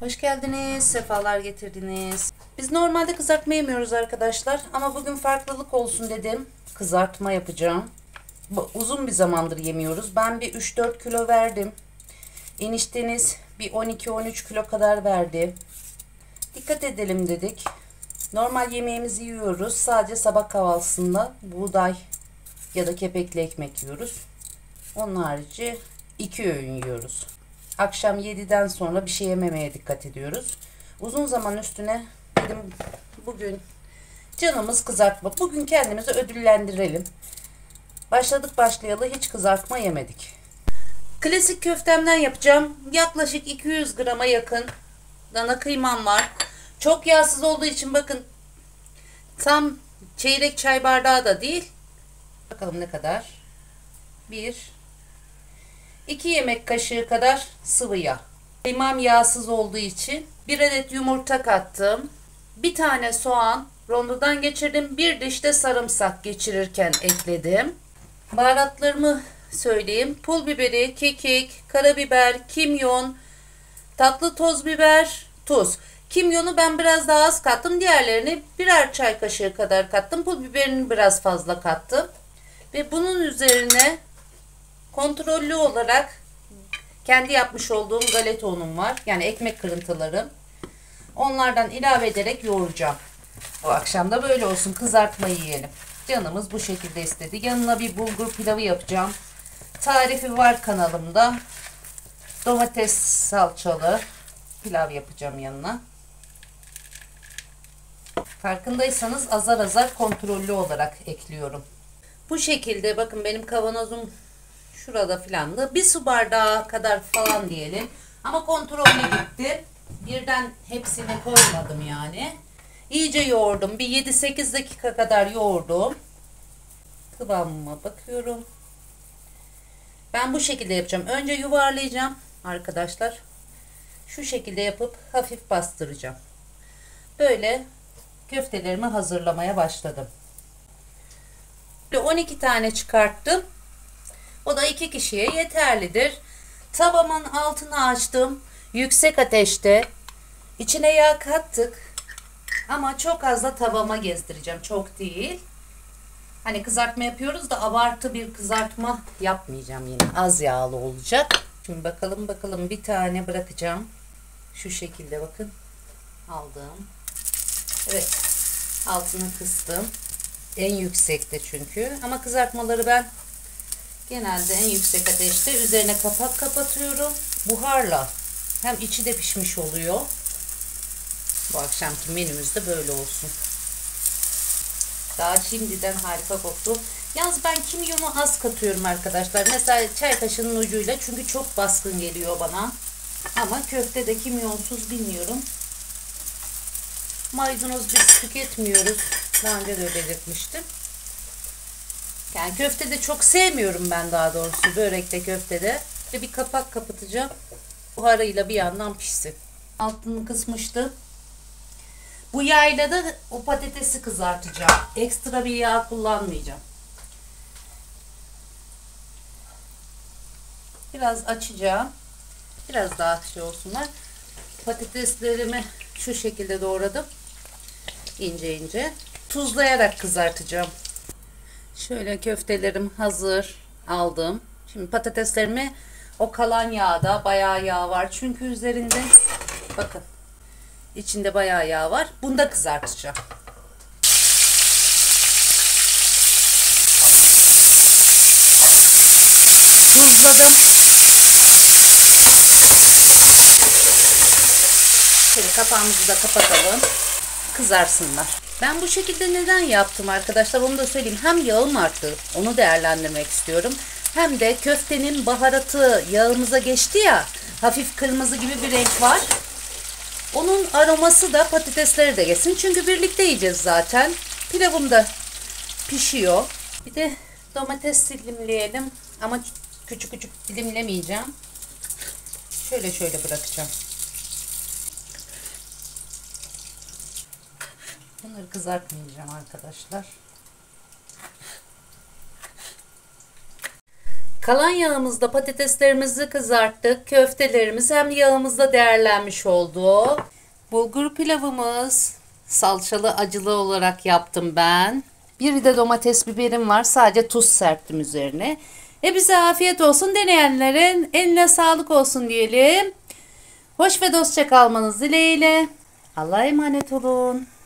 Hoş geldiniz, sefalar getirdiniz. Biz normalde kızartma yemiyoruz arkadaşlar ama bugün farklılık olsun dedim. Kızartma yapacağım. Uzun bir zamandır yemiyoruz. Ben bir 3-4 kilo verdim. Enişteniz bir 12-13 kilo kadar verdi. Dikkat edelim dedik. Normal yemeğimizi yiyoruz. Sadece sabah kahvaltısında buğday ya da kepekli ekmek yiyoruz. Onun harici 2 öğün yiyoruz. Akşam 7'den sonra bir şey yememeye dikkat ediyoruz. Uzun zaman üstüne dedim bugün canımız kızartma. Bugün kendimizi ödüllendirelim. Başlayalı hiç kızartma yemedik. Klasik köftemden yapacağım. Yaklaşık 200 grama yakın dana kıymam var. Çok yağsız olduğu için bakın tam çeyrek çay bardağı da değil. Bakalım ne kadar? 1-2 yemek kaşığı kadar sıvı yağ. Kıymam yağsız olduğu için 1 adet yumurta kattım. 1 tane soğan rondodan geçirdim. 1 diş de sarımsak geçirirken ekledim. Baharatlarımı söyleyeyim. Pul biberi, kekik, karabiber, kimyon, tatlı toz biber, tuz. Kimyonu ben biraz daha az kattım. Diğerlerini birer çay kaşığı kadar kattım. Pul biberini biraz fazla kattım. Ve bunun üzerine kontrollü olarak kendi yapmış olduğum galeta unum var. Yani ekmek kırıntılarım. Onlardan ilave ederek yoğuracağım. Bu akşam da böyle olsun. Kızartmayı yiyelim. Canımız bu şekilde istedi. Yanına bir bulgur pilavı yapacağım. Tarifi var kanalımda. Domates salçalı pilav yapacağım yanına. Farkındaysanız azar azar kontrollü olarak ekliyorum. Bu şekilde bakın benim kavanozum şurada filandı. Bir su bardağı kadar falan diyelim. Ama kontrollü gitti. Birden hepsini koymadım yani. İyice yoğurdum. Bir 7-8 dakika kadar yoğurdum. Kıvamıma bakıyorum. Ben bu şekilde yapacağım. Önce yuvarlayacağım arkadaşlar. Şu şekilde yapıp hafif bastıracağım. Böyle köftelerimi hazırlamaya başladım. 12 tane çıkarttım. O da 2 kişiye yeterlidir. Tavamın altını açtım. Yüksek ateşte. İçine yağ kattık. Ama çok az da tavama gezdireceğim. Çok değil. Hani kızartma yapıyoruz da abartı bir kızartma yapmayacağım yine. Az yağlı olacak. Şimdi bakalım bir tane bırakacağım. Şu şekilde bakın. Aldım. Evet. Altını kıstım. En yüksekte çünkü. Ama kızartmaları ben genelde en yüksek ateşte üzerine kapak kapatıyorum. Buharla hem içi de pişmiş oluyor. Bu akşamki menümüzde böyle olsun. Daha şimdiden harika koktu. Yalnız ben kimyonu az katıyorum arkadaşlar. Mesela çay kaşığının ucuyla çünkü çok baskın geliyor bana. Ama köfte de kimyonsuz bilmiyorum. Maydanoz biz tüketmiyoruz. Daha önce de belirtmiştim. Yani köftede çok sevmiyorum ben daha doğrusu. Börekte, köftede. Ve bir kapak kapatacağım. Buharıyla bir yandan pişsin. Altını kısmıştım. Bu yağla da o patatesi kızartacağım. Ekstra bir yağ kullanmayacağım. Biraz açacağım. Biraz daha açıcı olsunlar. Patateslerimi şu şekilde doğradım. İnce ince. Tuzlayarak kızartacağım. Şöyle köftelerim hazır. Aldım. Şimdi patateslerimi o kalan yağda bayağı yağ var. Çünkü üzerinde bakın. İçinde bayağı yağ var. Bunu da kızartacağım. Tuzladım. Şöyle kapağımızı da kapatalım. Kızarsınlar. Ben bu şekilde neden yaptım arkadaşlar? Onu da söyleyeyim. Hem yağım arttı. Onu değerlendirmek istiyorum. Hem de köftenin baharatı yağımıza geçti ya. Hafif kırmızı gibi bir renk var. Onun aroması da patatesleri de geçsin. Çünkü birlikte yiyeceğiz zaten. Pilavım da pişiyor. Bir de domates dilimleyelim. Ama küçük küçük dilimlemeyeceğim. Şöyle şöyle bırakacağım. Bunları kızartmayacağım arkadaşlar. Kalan yağımızda patateslerimizi kızarttık. Köftelerimiz hem yağımızda değerlenmiş oldu. Bulgur pilavımız salçalı acılı olarak yaptım ben. Bir de domates biberim var. Sadece tuz serptim üzerine. Bize afiyet olsun. Deneyenlerin eline sağlık olsun diyelim. Hoş ve dostça kalmanız dileğiyle. Allah'a emanet olun.